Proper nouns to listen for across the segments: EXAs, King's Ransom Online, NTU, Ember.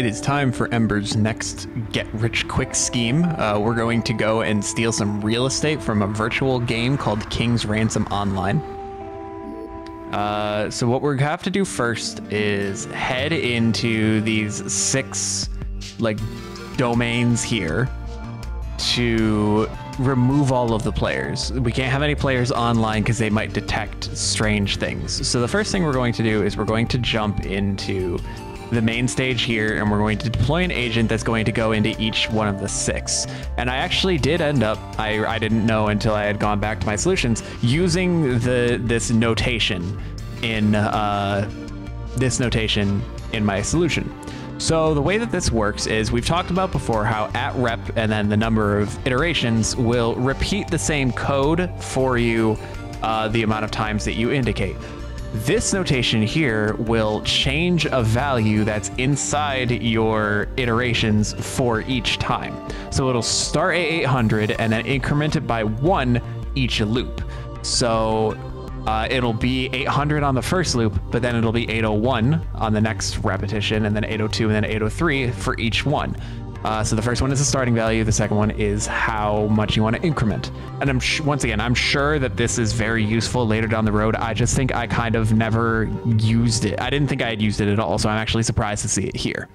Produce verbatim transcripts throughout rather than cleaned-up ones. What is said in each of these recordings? It is time for Ember's next get-rich-quick scheme. Uh, we're going to go and steal some real estate from a virtual game called King's Ransom Online. Uh, so what we have to do first is head into these six like domains here to remove all of the players. We can't have any players online because they might detect strange things. So the first thing we're going to do is we're going to jump into the main stage here, and we're going to deploy an agent that's going to go into each one of the six. And I actually did end up, I, I didn't know until I had gone back to my solutions, using the this notation in uh, this notation in my solution. So the way that this works is we've talked about before how at rep and then the number of iterations will repeat the same code for you uh, the amount of times that you indicate. This notation here will change a value that's inside your iterations for each time. So it'll start at eight hundred and then increment it by one each loop. So uh, it'll be eight hundred on the first loop, but then it'll be eight oh one on the next repetition, and then eight oh two and then eight oh three for each one. Uh, so the first one is the starting value. The second one is how much you want to increment. And I'm sh once again, I'm sure that this is very useful later down the road. I just think I kind of never used it. I didn't think I had used it at all. So I'm actually surprised to see it here.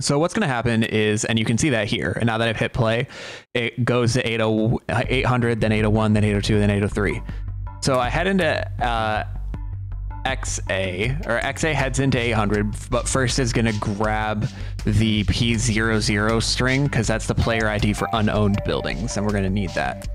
So what's going to happen is, and you can see that here, and now that I've hit play, it goes to eight hundred, then eight oh one, then eight oh two, then eight oh three. So I head into uh, X A, or X A heads into eight hundred, but first is going to grab the P zero zero string because that's the player I D for unowned buildings, and we're going to need that.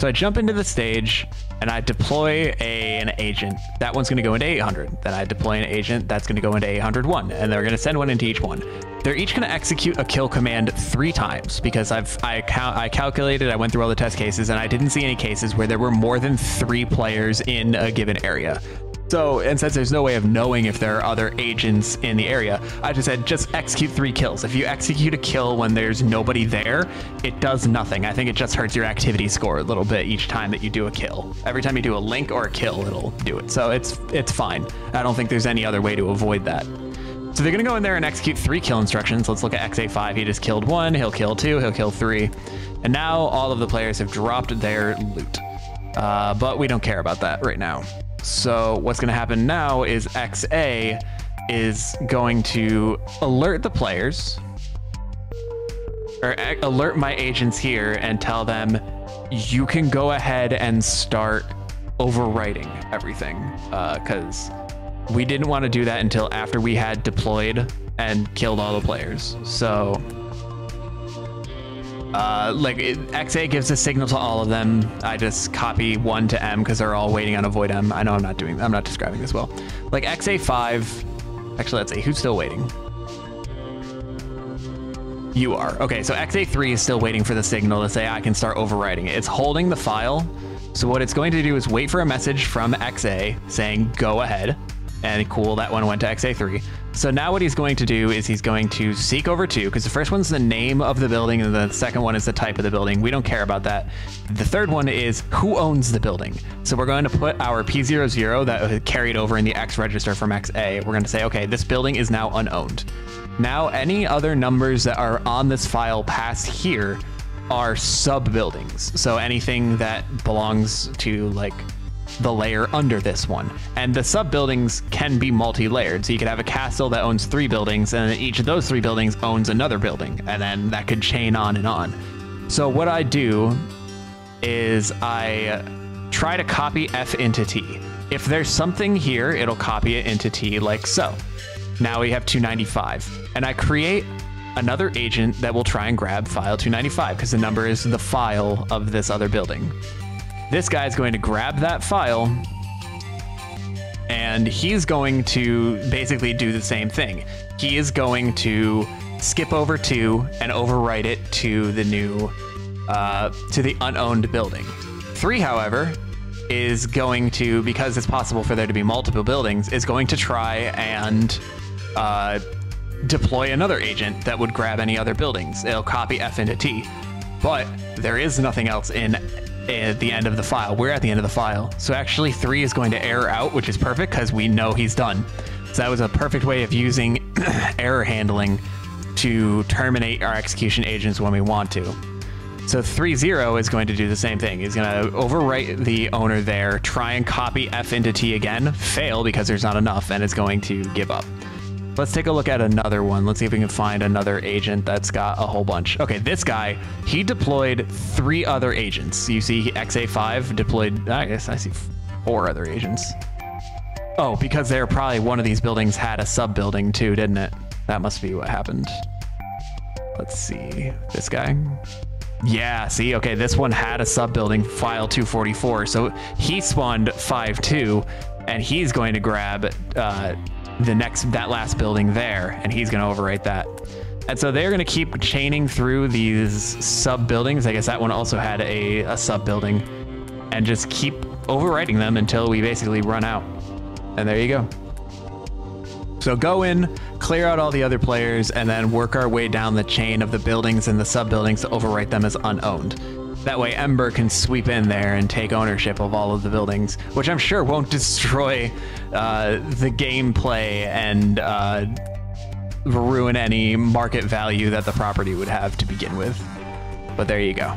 So I jump into the stage and I deploy a, an agent. That one's going to go into eight hundred. Then I deploy an agent that's going to go into eight hundred one, and they're going to send one into each one. They're each going to execute a kill command three times because I've I, cal I calculated, I went through all the test cases, and I didn't see any cases where there were more than three players in a given area. So, and since there's no way of knowing if there are other agents in the area, I just said just execute three kills. If you execute a kill when there's nobody there, it does nothing. I think it just hurts your activity score a little bit each time that you do a kill. Every time you do a link or a kill, it'll do it. So it's it's fine. I don't think there's any other way to avoid that. So they're going to go in there and execute three kill instructions. Let's look at X A five. He just killed one. He'll kill two. He'll kill three. And now all of the players have dropped their loot. Uh, but we don't care about that right now. So what's going to happen now is X A is going to alert the players, or alert my agents here, and tell them you can go ahead and start overwriting everything, because uh, we didn't want to do that until after we had deployed and killed all the players. So Uh, like it, X A gives a signal to all of them. I just copy one to M because they're all waiting on a void M. I know I'm not doing, I'm not describing this well. Like X A five, actually let's see, who's still waiting? You are. Okay, so X A three is still waiting for the signal to say I can start overwriting it. It's holding the file. So what it's going to do is wait for a message from X A saying go ahead. And cool, that one went to X A three. So now what he's going to do is he's going to seek over two, because the first one's the name of the building and the second one is the type of the building. We don't care about that. The third one is who owns the building. So we're going to put our P zero zero that carried over in the X register from X A. We're going to say, okay, this building is now unowned. Now any other numbers that are on this file past here are sub buildings. So anything that belongs to like the layer under this one, and the sub buildings can be multi-layered, so you could have a castle that owns three buildings, and then each of those three buildings owns another building, and then that could chain on and on. So what I do is I try to copy F into T. If there's something here, it'll copy it into T like so. Now we have two ninety-five, and I create another agent that will try and grab file two ninety-five because the number is the file of this other building. This guy's going to grab that file, and he's going to basically do the same thing. He is going to skip over to and overwrite it to the new, uh, to the unowned building. Three, however, is going to, because it's possible for there to be multiple buildings, is going to try and uh, deploy another agent that would grab any other buildings. It'll copy F into T, but there is nothing else in at the end of the file. We're at the end of the file. So actually three is going to error out, which is perfect because we know he's done. So that was a perfect way of using error handling to terminate our execution agents when we want to. So three zero is going to do the same thing. He's going to overwrite the owner there, try and copy F into T again, fail because there's not enough, and it's going to give up. Let's take a look at another one. Let's see if we can find another agent that's got a whole bunch. Okay, this guy, he deployed three other agents. You see X A five deployed, I guess I see four other agents. Oh, because they're probably one of these buildings had a sub-building too, didn't it? That must be what happened. Let's see, this guy. Yeah, see, okay, this one had a sub-building, file two forty-four, so he spawned five two, and he's going to grab uh, the next, that last building there, and he's going to overwrite that. And so they're going to keep chaining through these sub-buildings. I guess that one also had a, a sub-building, and just keep overwriting them until we basically run out. And there you go. So go in, clear out all the other players, and then work our way down the chain of the buildings and the sub-buildings to overwrite them as unowned. That way Ember can sweep in there and take ownership of all of the buildings, which I'm sure won't destroy uh, the gameplay and uh, ruin any market value that the property would have to begin with. But there you go.